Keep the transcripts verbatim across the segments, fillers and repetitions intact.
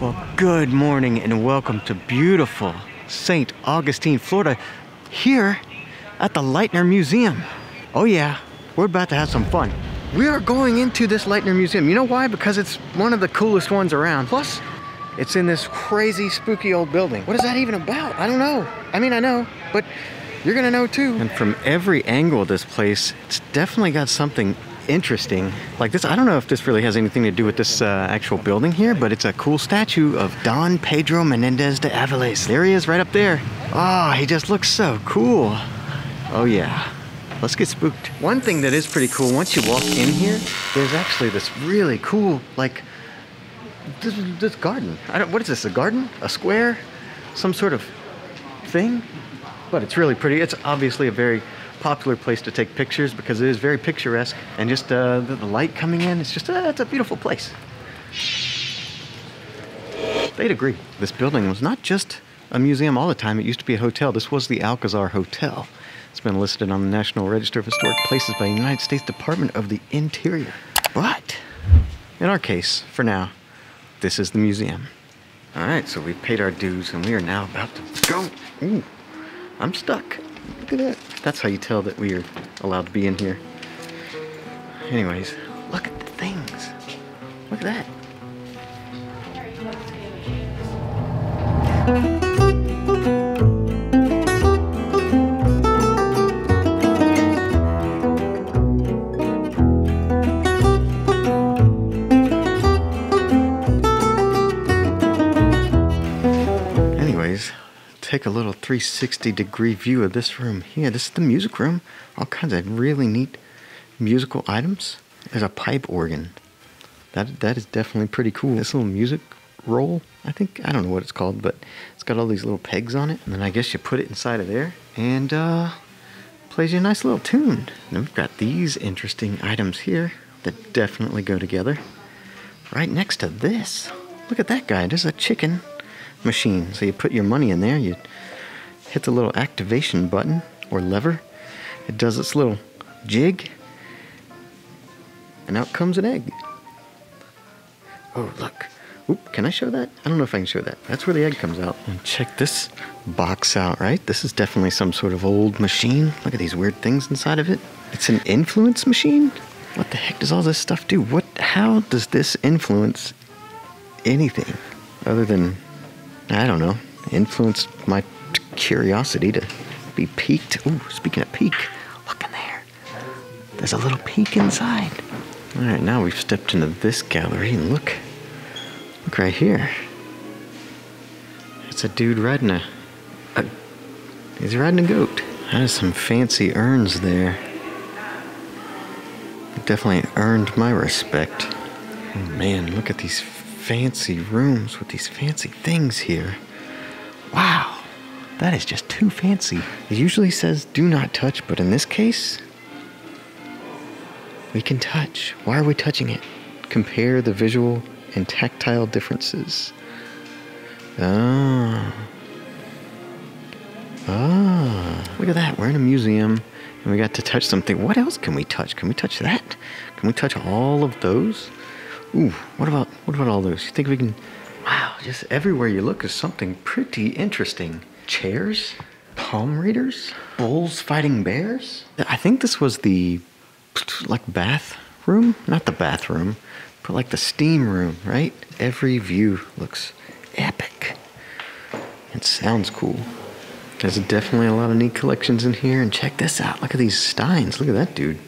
Well, good morning and welcome to beautiful Saint Augustine, Florida, here at the Lightner Museum. Oh yeah, we're about to have some fun. We are going into this Lightner Museum. You know why? Because it's one of the coolest ones around. Plus, it's in this crazy, spooky old building. What is that even about? I don't know. I mean, I know, but you're gonna know too. And from every angle of this place, it's definitely got something interesting like this. I don't know if this really has anything to do with this uh, actual building here, but it's a cool statue of Don Pedro Menendez de Aviles. There he is right up there. Ah, oh, he just looks so cool. Oh yeah, let's get spooked. One thing that is pretty cool, once you walk in here, there's actually this really cool, like, this, this garden. I don't, what is this, a garden? A square? Some sort of thing? But it's really pretty. It's obviously a very popular place to take pictures because it is very picturesque, and just uh, the, the light coming in, it's just, uh, it's a beautiful place. They'd agree. This building was not just a museum all the time. It used to be a hotel. This was the Alcazar Hotel. It's been listed on the National Register of Historic Places by the United States Department of the Interior. But in our case, for now, this is the museum. All right, so we've paid our dues and we are now about to go. Ooh, I'm stuck. Look at that. That's how you tell that we are allowed to be in here. Anyways, look at the things. Look at that. Anyways, take a little three sixty degree view of this room here. This is the music room. All kinds of really neat musical items. There's a pipe organ. That that is definitely pretty cool. This little music roll, I think, I don't know what it's called, but it's got all these little pegs on it. And then I guess you put it inside of there and uh, plays you a nice little tune. And then we've got these interesting items here that definitely go together. Right next to this, look at that guy. There's a chicken machine. So you put your money in there, you hit the little activation button or lever, it does its little jig, and out comes an egg. Oh, look. Oop, can I show that? I don't know if I can show that. That's where the egg comes out. And check this box out, right? This is definitely some sort of old machine. Look at these weird things inside of it. It's an influence machine? What the heck does all this stuff do? What? How does this influence anything other than, I don't know, influence my curiosity to be piqued. Ooh, speaking of peak, look in there. There's a little peak inside. All right, now we've stepped into this gallery and look, look right here. It's a dude riding a, a he's riding a goat. That is some fancy urns there. It definitely earned my respect. Oh man, look at these fancy rooms with these fancy things here. Wow, that is just too fancy. It usually says do not touch, but in this case, we can touch. Why are we touching it? Compare the visual and tactile differences. Ah. Ah. Look at that, we're in a museum and we got to touch something. What else can we touch? Can we touch that? Can we touch all of those? Ooh, what about what about all those? You think we can? Wow, just everywhere you look is something pretty interesting. Chairs, palm readers, bulls fighting bears. I think this was the like bathroom, not the bathroom, but like the steam room, right? Every view looks epic. It sounds cool. There's definitely a lot of neat collections in here, and check this out. Look at these steins. Look at that dude.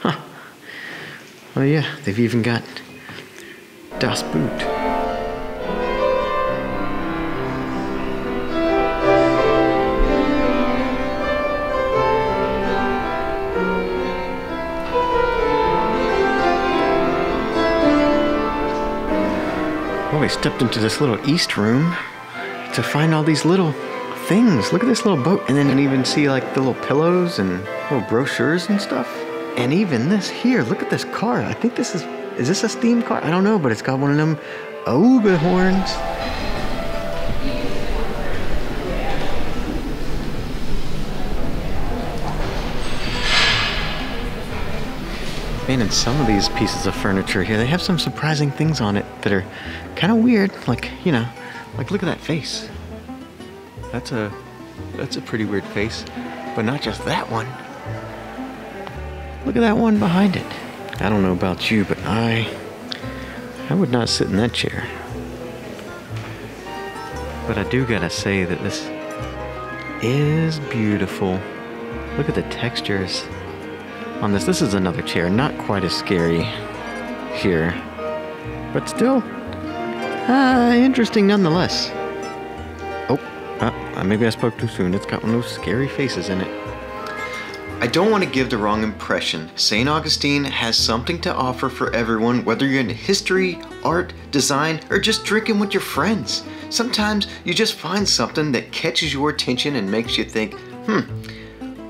Huh. Oh yeah, they've even got Das Boot. Well, we stepped into this little east room to find all these little things. Look at this little boat, and then you can even see like the little pillows and little brochures and stuff. And even this here, look at this car. I think this is Is this a steam car? I don't know, but it's got one of them ooga horns. painted some of these pieces of furniture here. They have some surprising things on it that are kind of weird. Like, you know, like look at that face. That's a, that's a pretty weird face. But not just that one. Look at that one behind it. I don't know about you, but I, I would not sit in that chair. But I do gotta say that this is beautiful. Look at the textures on this. This is another chair, not quite as scary here, but still uh, interesting nonetheless. Oh, uh, maybe I spoke too soon. It's got one of those scary faces in it. I don't want to give the wrong impression. Saint Augustine has something to offer for everyone, whether you're into history, art, design, or just drinking with your friends. Sometimes you just find something that catches your attention and makes you think, hmm,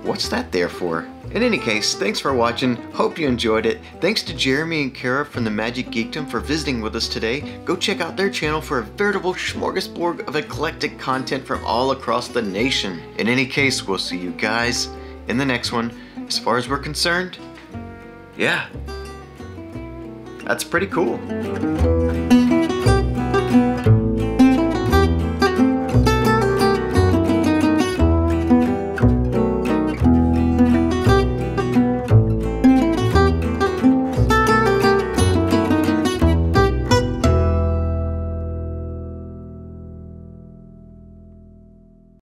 what's that there for? In any case, thanks for watching. Hope you enjoyed it. Thanks to Jeremy and Kara from The Magic Geekdom for visiting with us today. Go check out their channel for a veritable smorgasbord of eclectic content from all across the nation. In any case, we'll see you guys in the next one. As far as we're concerned, yeah, that's pretty cool.